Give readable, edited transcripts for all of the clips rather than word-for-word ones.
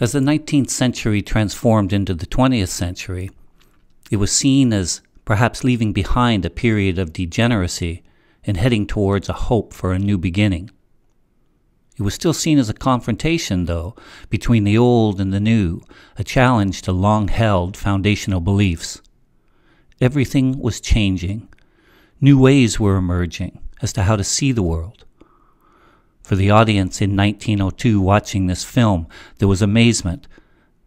As the 19th century transformed into the 20th century, it was seen as perhaps leaving behind a period of degeneracy and heading towards a hope for a new beginning. It was still seen as a confrontation, though, between the old and the new, a challenge to long-held foundational beliefs. Everything was changing. New ways were emerging as to how to see the world. For the audience in 1902 watching this film, there was amazement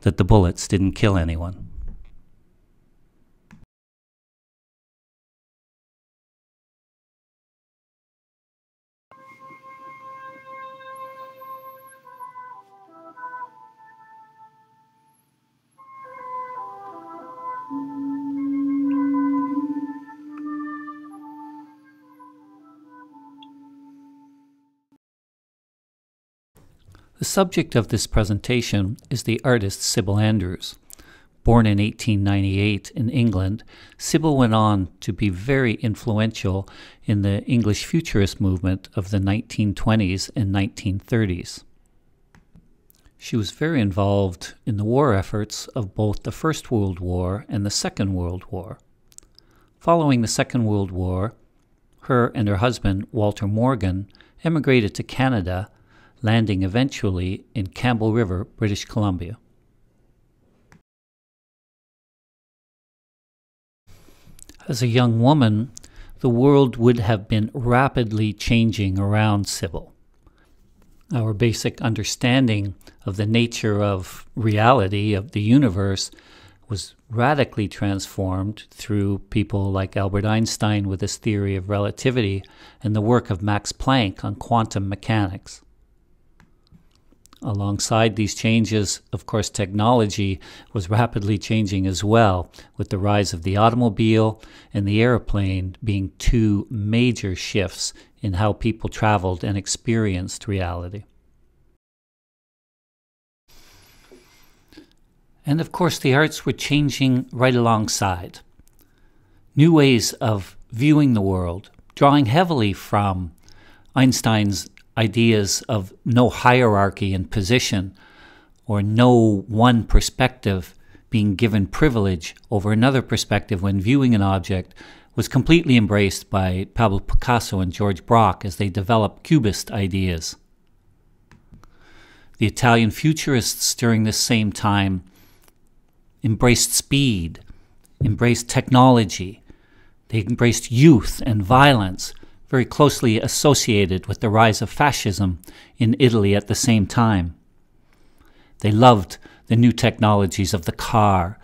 that the bullets didn't kill anyone. The subject of this presentation is the artist Sybil Andrews. Born in 1898 in England, Sybil went on to be very influential in the English Futurist movement of the 1920s and 1930s. She was very involved in the war efforts of both the First World War and the Second World War. Following the Second World War, her and her husband, Walter Morgan, emigrated to Canada, landing eventually in Campbell River, British Columbia. As a young woman, the world would have been rapidly changing around Sybil. Our basic understanding of the nature of reality, of the universe, was radically transformed through people like Albert Einstein with his theory of relativity and the work of Max Planck on quantum mechanics. Alongside these changes, of course, technology was rapidly changing as well, with the rise of the automobile and the airplane being two major shifts in how people traveled and experienced reality. And of course, the arts were changing right alongside. New ways of viewing the world, drawing heavily from Einstein's ideas of no hierarchy in position or no one perspective being given privilege over another perspective when viewing an object was completely embraced by Pablo Picasso and George Braque as they developed Cubist ideas. The Italian Futurists during this same time embraced speed, embraced technology, they embraced youth and violence, very closely associated with the rise of fascism in Italy at the same time. They loved the new technologies of the car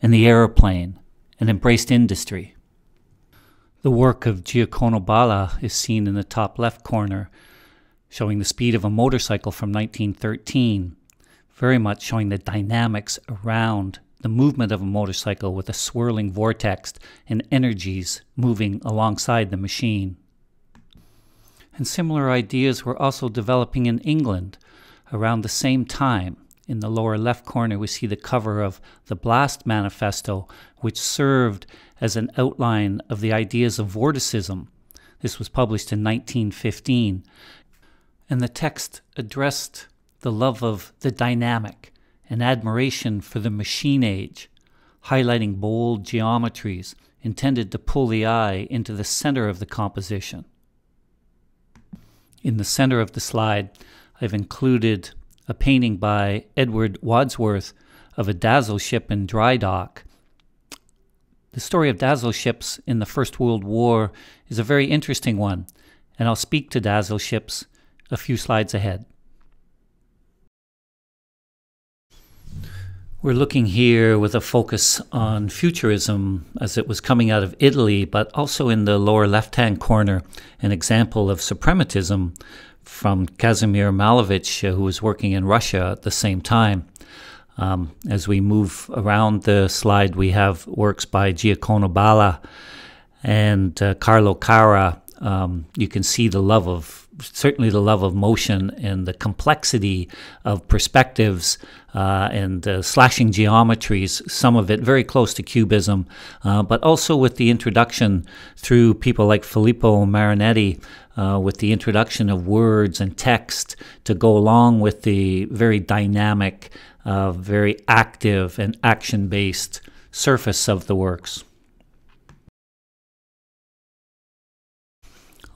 and the airplane and embraced industry. The work of Giacomo Balla is seen in the top left corner, showing the speed of a motorcycle from 1913, very much showing the dynamics around the movement of a motorcycle with a swirling vortex and energies moving alongside the machine. And similar ideas were also developing in England around the same time. In the lower left corner, we see the cover of the Blast Manifesto, which served as an outline of the ideas of Vorticism. This was published in 1915, and the text addressed the love of the dynamic and admiration for the machine age, highlighting bold geometries intended to pull the eye into the center of the composition. In the center of the slide, I've included a painting by Edward Wadsworth of a Dazzle ship in dry dock. The story of Dazzle ships in the First World War is a very interesting one, and I'll speak to Dazzle ships a few slides ahead. We're looking here with a focus on Futurism as it was coming out of Italy, but also in the lower left-hand corner, an example of Suprematism from Kazimir Malevich, who was working in Russia at the same time. As we move around the slide, we have works by Giacomo Balla and Carlo Carrà. You can see the love of certainly the love of motion and the complexity of perspectives and slashing geometries, some of it very close to Cubism, but also with the introduction through people like Filippo Marinetti, with the introduction of words and text to go along with the very dynamic, very active and action-based surface of the works.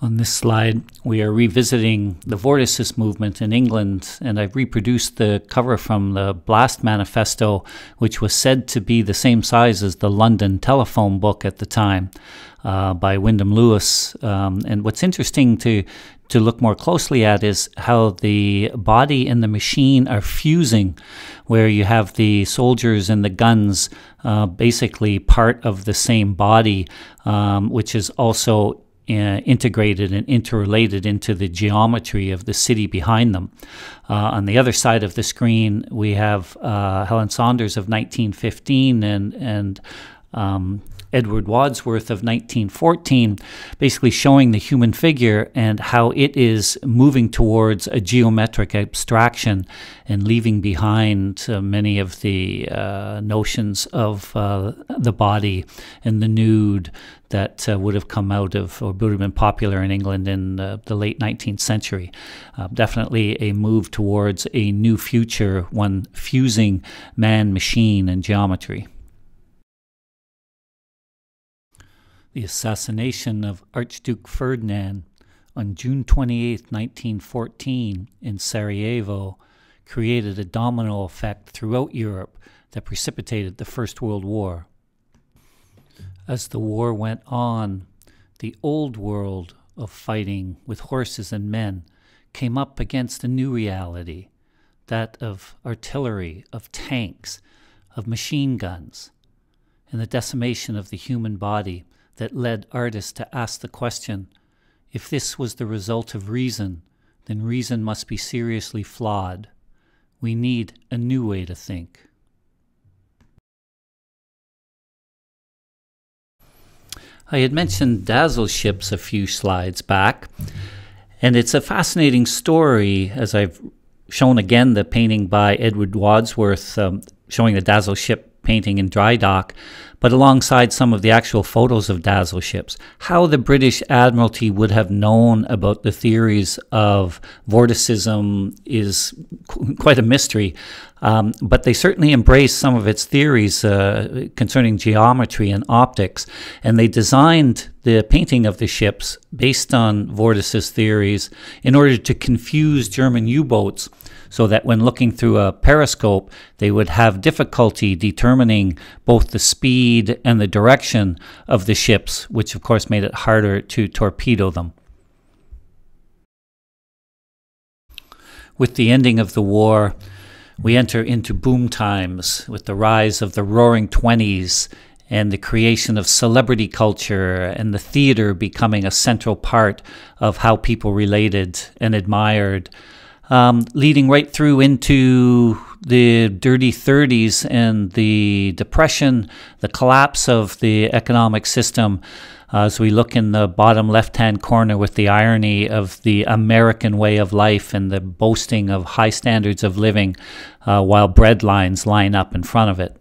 On this slide, we are revisiting the Vorticism movement in England, and I've reproduced the cover from the Blast Manifesto, which was said to be the same size as the London telephone book at the time, by Wyndham Lewis. And what's interesting to look more closely at is how the body and the machine are fusing, where you have the soldiers and the guns basically part of the same body, which is also integrated and interrelated into the geometry of the city behind them. On the other side of the screen, we have Helen Saunders of 1915 and Edward Wadsworth of 1914, basically showing the human figure and how it is moving towards a geometric abstraction and leaving behind many of the notions of the body and the nude that would have come out of, or would have been popular in England in the late 19th century. Definitely a move towards a new future, one fusing man, machine, and geometry. The assassination of Archduke Ferdinand on June 28, 1914 in Sarajevo created a domino effect throughout Europe that precipitated the First World War. As the war went on, the old world of fighting with horses and men came up against a new reality, that of artillery, of tanks, of machine guns, and the decimation of the human body that led artists to ask the question, if this was the result of reason, then reason must be seriously flawed. We need a new way to think. I had mentioned dazzle ships a few slides back, and it's a fascinating story, as I've shown again the painting by Edward Wadsworth, showing the dazzle ship painting in dry dock, but alongside some of the actual photos of dazzle ships, how the British Admiralty would have known about the theories of vorticism is quite a mystery, but they certainly embraced some of its theories concerning geometry and optics, and they designed the painting of the ships based on vortices theories in order to confuse German U-boats, so that when looking through a periscope, they would have difficulty determining both the speed and the direction of the ships, which of course made it harder to torpedo them. With the ending of the war, we enter into boom times with the rise of the Roaring Twenties and the creation of celebrity culture and the theater becoming a central part of how people related and admired, leading right through into the dirty 30s and the Depression, the collapse of the economic system. As we look in the bottom left-hand corner with the irony of the American way of life and the boasting of high standards of living, while bread lines line up in front of it.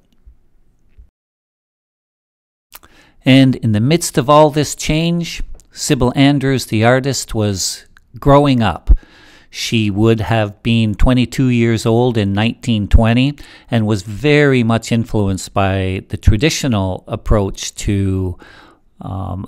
And in the midst of all this change, Sybil Andrews, the artist, was growing up. She would have been 22 years old in 1920 and was very much influenced by the traditional approach to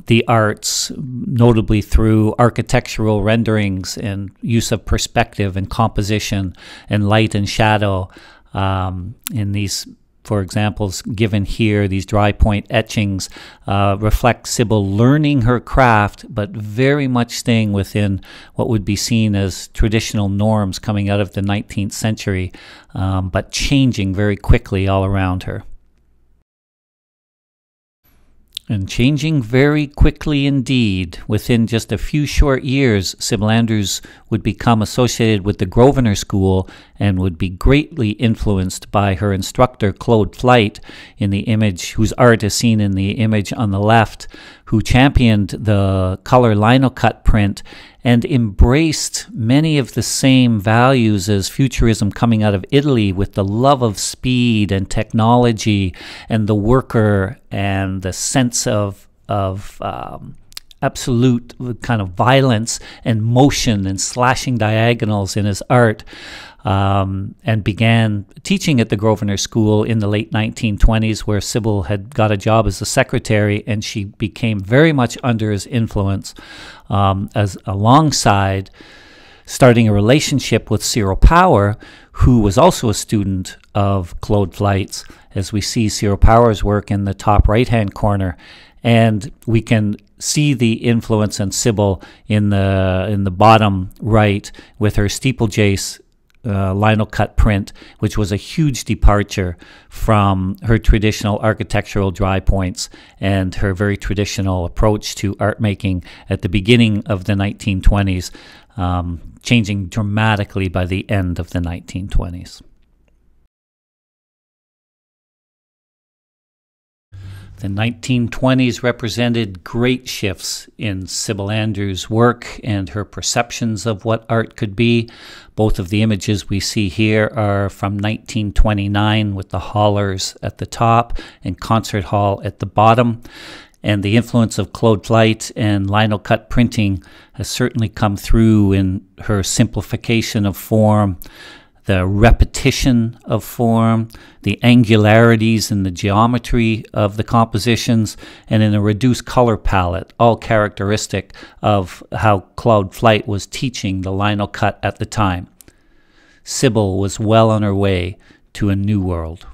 the arts, notably through architectural renderings and use of perspective and composition and light and shadow. In these, for examples given here, these dry point etchings reflect Sybil learning her craft, but very much staying within what would be seen as traditional norms coming out of the 19th century, but changing very quickly all around her. And changing very quickly indeed. Within just a few short years, Sybil Andrews would become associated with the Grosvenor School and would be greatly influenced by her instructor, Claude Flight, in the image, whose art is seen in the image on the left, who championed the color linocut print and embraced many of the same values as Futurism coming out of Italy, with the love of speed and technology and the worker and the sense of absolute kind of violence and motion and slashing diagonals in his art, and began teaching at the Grosvenor School in the late 1920s, where Sybil had got a job as a secretary, and she became very much under his influence, as alongside starting a relationship with Cyril Power, who was also a student of Claude Flight's, as we see Cyril Power's work in the top right-hand corner. And we can see the influence on Sybil in the bottom right with her steeplechase linocut print, which was a huge departure from her traditional architectural dry points and her very traditional approach to art making at the beginning of the 1920s, changing dramatically by the end of the 1920s. The 1920s represented great shifts in Sybil Andrews' work and her perceptions of what art could be. Both of the images we see here are from 1929, with the Hollers at the top and Concert Hall at the bottom. And the influence of Claude Flight and linocut printing has certainly come through in her simplification of form, the repetition of form, the angularities in the geometry of the compositions, and in a reduced color palette, all characteristic of how Claude Flight was teaching the linocut at the time. Sybil was well on her way to a new world.